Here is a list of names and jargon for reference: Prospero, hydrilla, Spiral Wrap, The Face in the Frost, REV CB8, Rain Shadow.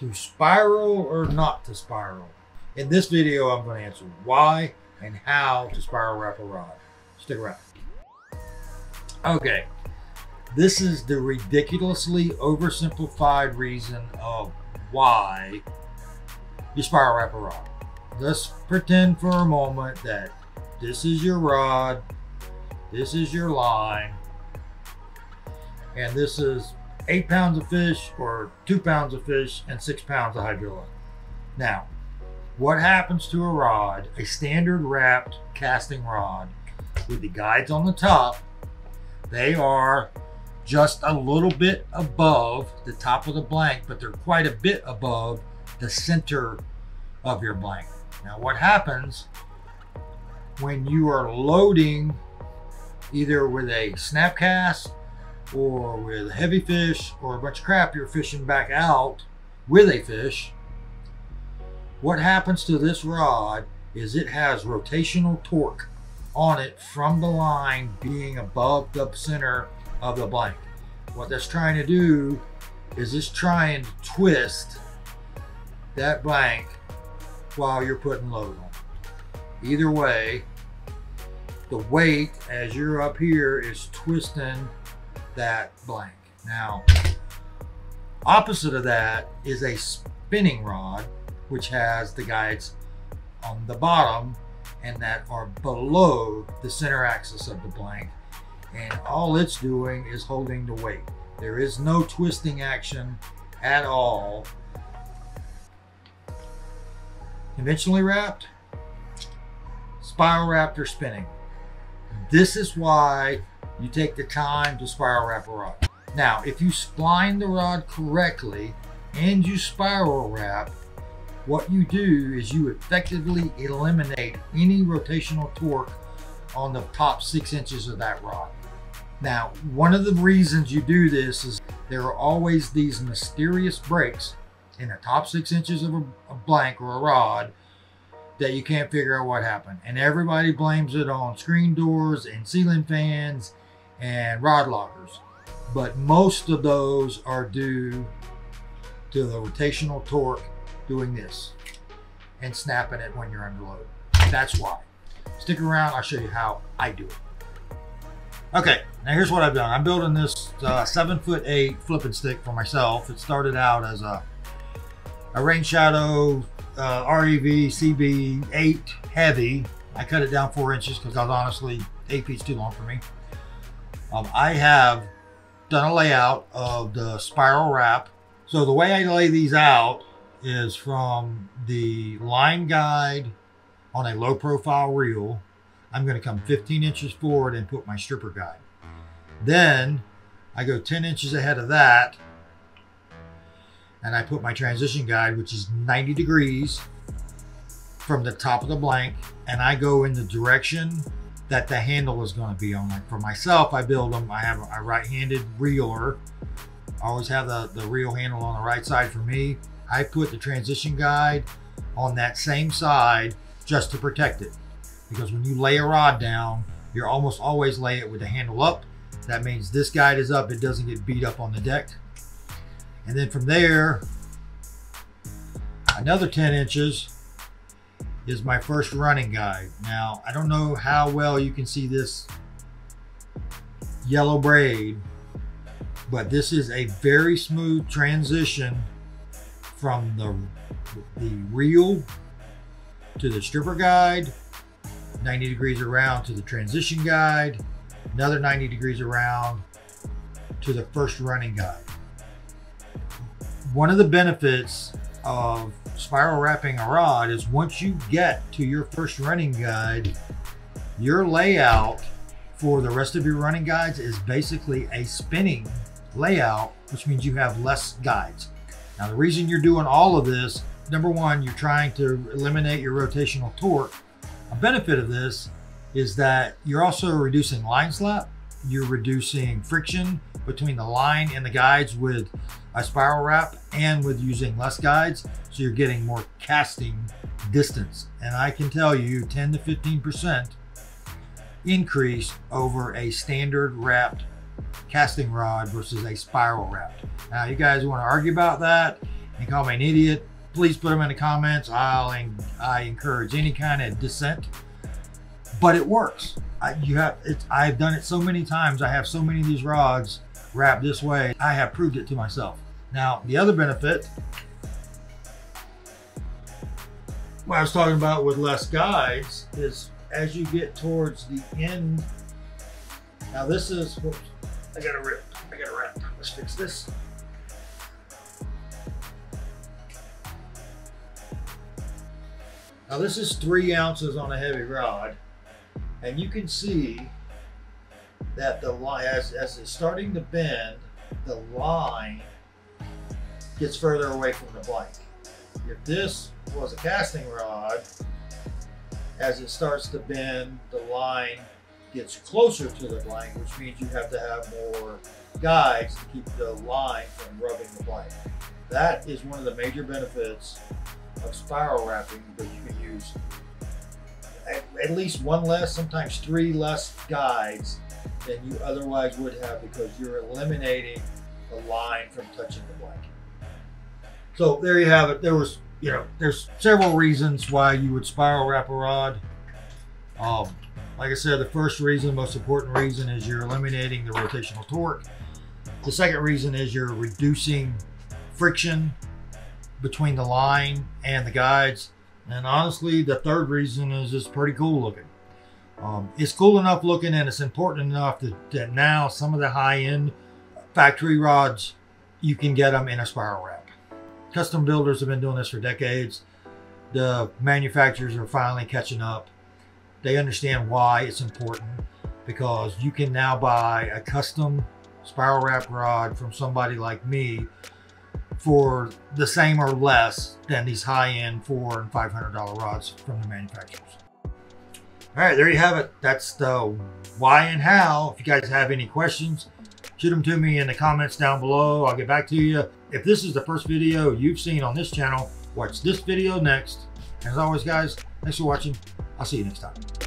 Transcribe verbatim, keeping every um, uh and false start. to spiral or not to spiral. In this video, I'm going to answer why and how to spiral wrap a rod. Stick around. Okay, this is the ridiculously oversimplified reason of why you spiral wrap a rod. Let's pretend for a moment that this is your rod, this is your line, and this is eight pounds of fish or two pounds of fish and six pounds of hydrilla. Now, what happens to a rod, a standard wrapped casting rod with the guides on the top? They are just a little bit above the top of the blank, but they're quite a bit above the center of your blank. Now, what happens when you are loading either with a snap cast or with heavy fish or a bunch of crap you're fishing back out with a fish, what happens to this rod is it has rotational torque on it from the line being above the center of the blank. What that's trying to do is it's trying to twist that blank while you're putting load on. Either way, the weight as you're up here is twisting that blank. Now, opposite of that is a spinning rod, which has the guides on the bottom and that are below the center axis of the blank. And all it's doing is holding the weight. There is no twisting action at all. Conventionally wrapped, spiral wrapped, or spinning. This is why you take the time to spiral wrap a rod. Now, if you spline the rod correctly and you spiral wrap, what you do is you effectively eliminate any rotational torque on the top six inches of that rod. Now, one of the reasons you do this is there are always these mysterious breaks in the top six inches of a, a blank or a rod that you can't figure out what happened. And everybody blames it on screen doors and ceiling fans and rod lockers. But most of those are due to the rotational torque doing this and snapping it when you're under load. That's why. Stick around, I'll show you how I do it. Okay, now here's what I've done. I'm building this uh, seven foot eight flipping stick for myself. It started out as a, a Rain Shadow uh, R E V C B eight heavy. I cut it down four inches because I was honestly eight feet's too long for me. Um, I have done a layout of the spiral wrap. So the way I lay these out is from the line guide on a low profile reel. I'm going to come fifteen inches forward and put my stripper guide. Then I go ten inches ahead of that and I put my transition guide, which is ninety degrees from the top of the blank, and I go in the direction that the handle is going to be on. Like for myself, I build them. I have a right-handed reeler. I always have the, the reel handle on the right side for me. I put the transition guide on that same side just to protect it. Because when you lay a rod down, you're almost always lay it with the handle up. That means this guide is up. It doesn't get beat up on the deck. And then from there, another ten inches is my first running guide. Now, I don't know how well you can see this yellow braid, but this is a very smooth transition from the, the reel to the stripper guide, ninety degrees around to the transition guide, another ninety degrees around to the first running guide. One of the benefits of spiral wrapping a rod is once you get to your first running guide, your layout for the rest of your running guides is basically a spinning layout, which means you have less guides. Now, the reason you're doing all of this, number one, you're trying to eliminate your rotational torque. A benefit of this is that you're also reducing line slap. You're reducing friction between the line and the guides with a spiral wrap and with using less guides. So you're getting more casting distance. And I can tell you ten to fifteen percent increase over a standard wrapped casting rod versus a spiral wrap. Now, you guys want to argue about that and call me an idiot, please put them in the comments. I'll I encourage any kind of dissent, but it works. I, you have it's I've done it so many times. I have so many of these rods wrapped this way. I have proved it to myself. Now the other benefit, what I was talking about with less guides, is as you get towards the end. Now this is, whoops, I gotta rip, I gotta wrap. Let's fix this. Now this is three ounces on a heavy rod, and you can see that the line, as, as it's starting to bend, the line gets further away from the blank. If this was a casting rod, as it starts to bend, the line gets closer to the blank, which means you have to have more guides to keep the line from rubbing the blank. That is one of the major benefits of spiral wrapping, because you can use at, at least one less, sometimes three less guides than you otherwise would have, because you're eliminating the line from touching the blank. So there you have it. There was, you know, there's several reasons why you would spiral wrap a rod. Um, like I said, the first reason, most important reason, is you're eliminating the rotational torque. The second reason is you're reducing friction between the line and the guides. And honestly, the third reason is it's pretty cool looking. Um, it's cool enough looking, and it's important enough that, that now some of the high-end factory rods, you can get them in a spiral wrap. Custom builders have been doing this for decades. The manufacturers are finally catching up. They understand why it's important, because you can now buy a custom spiral wrap rod from somebody like me for the same or less than these high-end four and five hundred dollar rods from the manufacturers. All right, there you have it. That's the why and how. If you guys have any questions, shoot them to me in the comments down below. I'll get back to you. If this is the first video you've seen on this channel, watch this video next. As always, guys, thanks for watching. I'll see you next time.